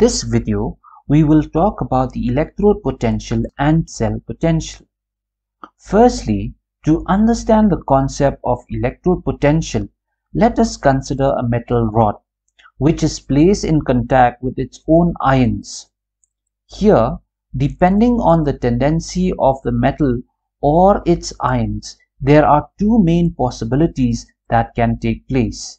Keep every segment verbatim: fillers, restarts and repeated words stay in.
this video, we will talk about the electrode potential and cell potential. Firstly, to understand the concept of electrode potential, let us consider a metal rod, which is placed in contact with its own ions. Here, depending on the tendency of the metal or its ions, there are two main possibilities that can take place.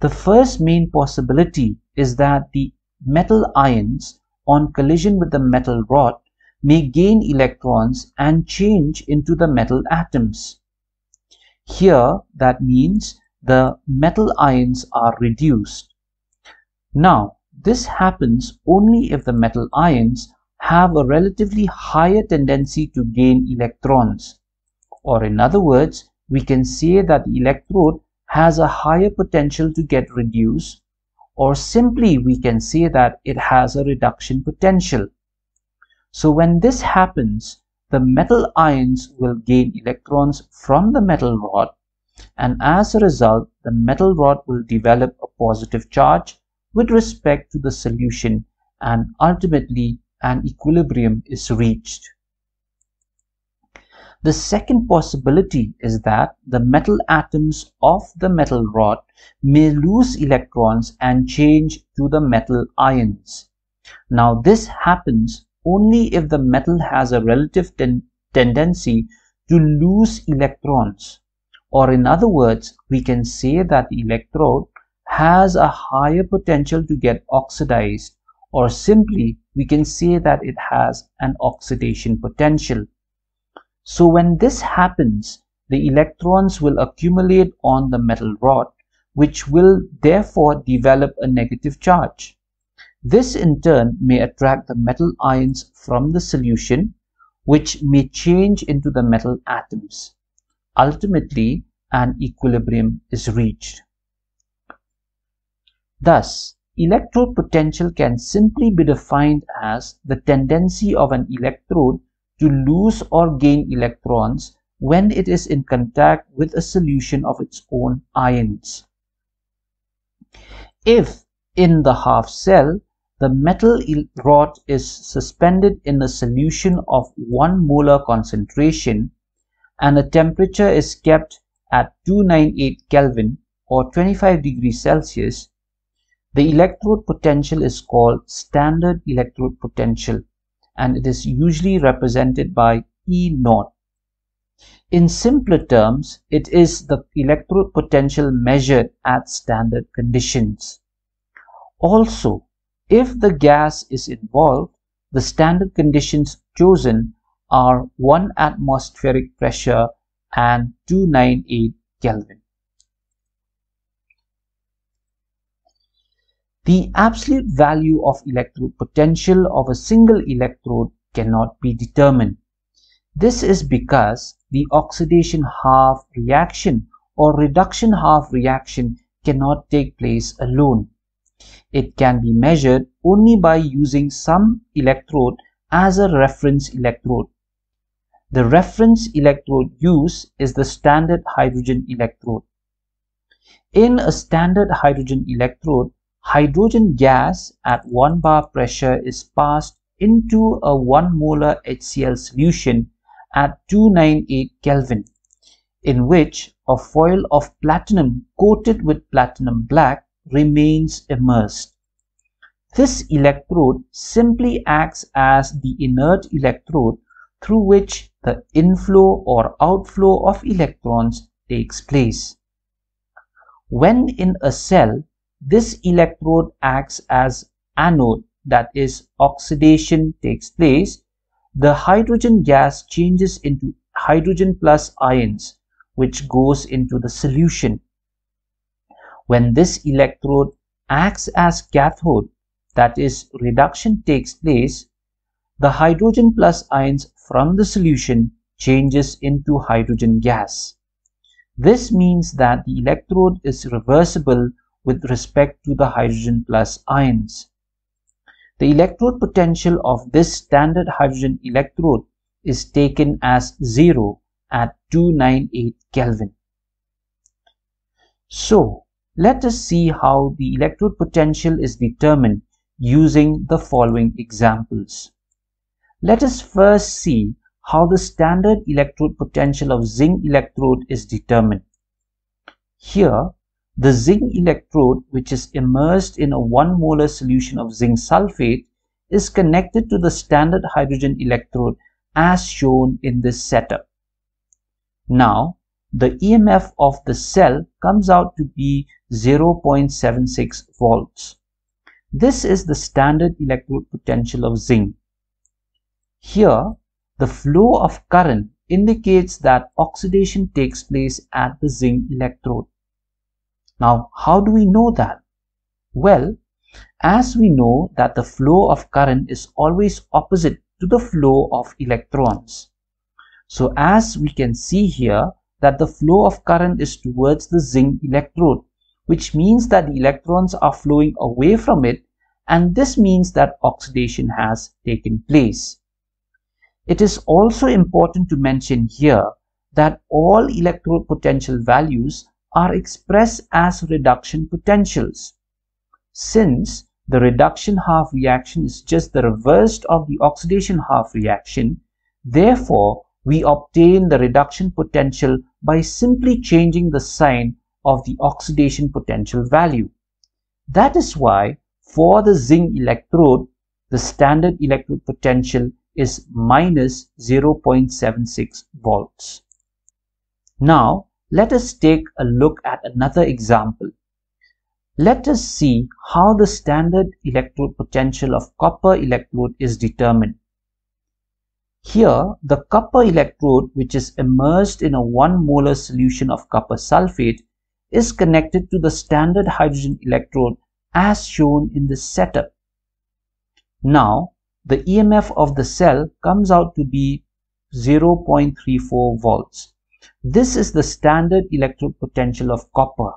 The first main possibility is that the metal ions on collision with the metal rod may gain electrons and change into the metal atoms. Here, that means the metal ions are reduced. Now, this happens only if the metal ions have a relatively higher tendency to gain electrons. Or in other words, we can say that the electrode has a higher potential to get reduced, or simply we can say that it has a reduction potential. So when this happens, the metal ions will gain electrons from the metal rod, and as a result, the metal rod will develop a positive charge with respect to the solution, and ultimately an equilibrium is reached. The second possibility is that the metal atoms of the metal rod may lose electrons and change to the metal ions. Now this happens only if the metal has a relative ten tendency to lose electrons. Or in other words, we can say that the electrode has a higher potential to get oxidized, or simply we can say that it has an oxidation potential. So when this happens, the electrons will accumulate on the metal rod, which will therefore develop a negative charge. This in turn may attract the metal ions from the solution, which may change into the metal atoms. Ultimately, an equilibrium is reached. Thus, electrode potential can simply be defined as the tendency of an electrode to lose or gain electrons when it is in contact with a solution of its own ions. If, in the half cell, the metal rod is suspended in a solution of one molar concentration, and a temperature is kept at two hundred ninety-eight Kelvin or twenty-five degrees Celsius, the electrode potential is called standard electrode potential, and it is usually represented by E naught. In simpler terms, it is the electrode potential measured at standard conditions. Also, if the gas is involved, the standard conditions chosen are one atmospheric pressure and two hundred ninety-eight Kelvin. The absolute value of electrode potential of a single electrode cannot be determined. This is because the oxidation half reaction or reduction half reaction cannot take place alone. It can be measured only by using some electrode as a reference electrode. The reference electrode used is the standard hydrogen electrode. In a standard hydrogen electrode, hydrogen gas at one bar pressure is passed into a one molar HCl solution at two hundred ninety-eight Kelvin, in which a foil of platinum coated with platinum black remains immersed. This electrode simply acts as the inert electrode through which the inflow or outflow of electrons takes place. When in a cell, this electrode acts as anode, that is, oxidation takes place. The hydrogen gas changes into hydrogen plus ions, which goes into the solution. When this electrode acts as cathode, that is, reduction takes place, the hydrogen plus ions from the solution changes into hydrogen gas. This means that the electrode is reversible with respect to the hydrogen plus ions. The electrode potential of this standard hydrogen electrode is taken as zero at two hundred ninety-eight Kelvin. So, let us see how the electrode potential is determined using the following examples. Let us first see how the standard electrode potential of zinc electrode is determined. Here, the zinc electrode, which is immersed in a one molar solution of zinc sulfate, is connected to the standard hydrogen electrode as shown in this setup. Now, the E M F of the cell comes out to be zero point seven six volts. This is the standard electrode potential of zinc. Here, the flow of current indicates that oxidation takes place at the zinc electrode. Now, how do we know that? Well, as we know that the flow of current is always opposite to the flow of electrons. So, as we can see here, that the flow of current is towards the zinc electrode, which means that the electrons are flowing away from it, and this means that oxidation has taken place. It is also important to mention here that all electrode potential values are expressed as reduction potentials. Since the reduction half reaction is just the reverse of the oxidation half reaction, therefore we obtain the reduction potential by simply changing the sign of the oxidation potential value. That is why for the zinc electrode, the standard electrode potential is minus zero point seven six volts. Now, let us take a look at another example. Let us see how the standard electrode potential of copper electrode is determined. Here, the copper electrode, which is immersed in a one molar solution of copper sulfate, is connected to the standard hydrogen electrode as shown in this setup. Now, the E M F of the cell comes out to be zero point three four volts. This is the standard electrode potential of copper.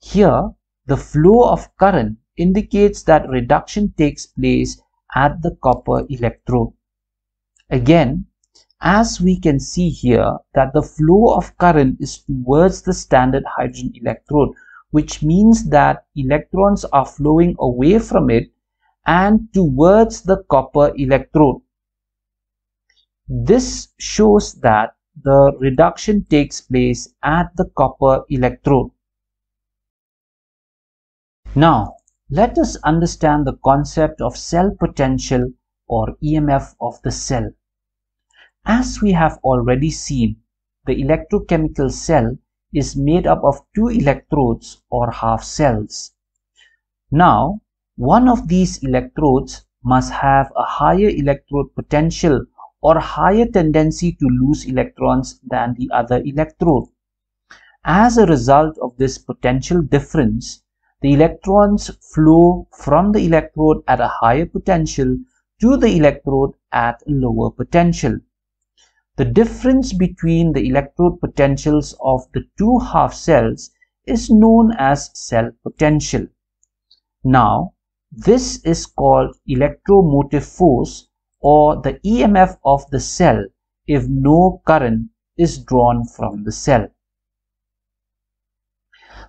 Here, the flow of current indicates that reduction takes place at the copper electrode. Again, as we can see here, that the flow of current is towards the standard hydrogen electrode, which means that electrons are flowing away from it and towards the copper electrode. This shows that the reduction takes place at the copper electrode. Now, let us understand the concept of cell potential or E M F of the cell. As we have already seen, the electrochemical cell is made up of two electrodes or half cells. Now, one of these electrodes must have a higher electrode potential or higher tendency to lose electrons than the other electrode. As a result of this potential difference, the electrons flow from the electrode at a higher potential to the electrode at a lower potential. The difference between the electrode potentials of the two half cells is known as cell potential. Now, this is called electromotive force or the E M F of the cell if no current is drawn from the cell.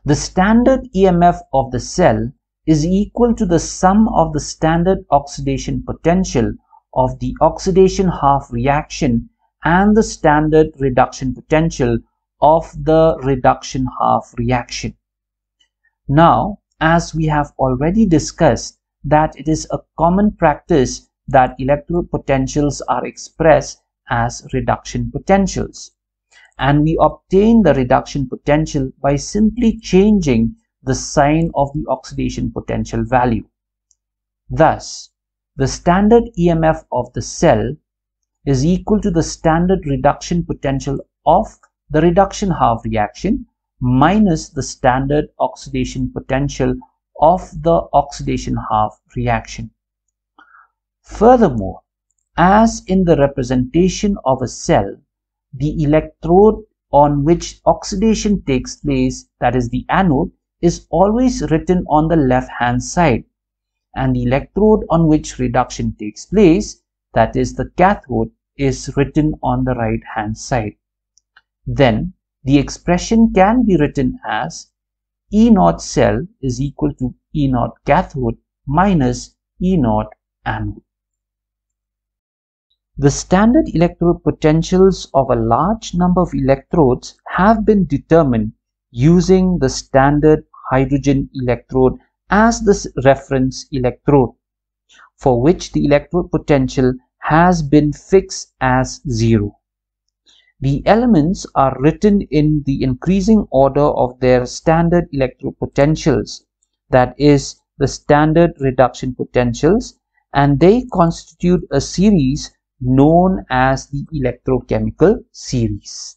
The standard E M F of the cell is equal to the sum of the standard oxidation potential of the oxidation half reaction and the standard reduction potential of the reduction half reaction. Now, as we have already discussed, that it is a common practice that electrode potentials are expressed as reduction potentials, and we obtain the reduction potential by simply changing the sign of the oxidation potential value. Thus, the standard E M F of the cell is equal to the standard reduction potential of the reduction half reaction minus the standard oxidation potential of the oxidation half reaction. Furthermore, as in the representation of a cell, the electrode on which oxidation takes place, that is the anode, is always written on the left hand side, and the electrode on which reduction takes place, that is the cathode, is written on the right hand side. Then, the expression can be written as E naught cell is equal to E naught cathode minus E zero angle. The standard electrode potentials of a large number of electrodes have been determined using the standard hydrogen electrode as the reference electrode, for which the electrode potential has been fixed as zero. The elements are written in the increasing order of their standard electrode potentials, that is, the standard reduction potentials, and they constitute a series known as the electrochemical series.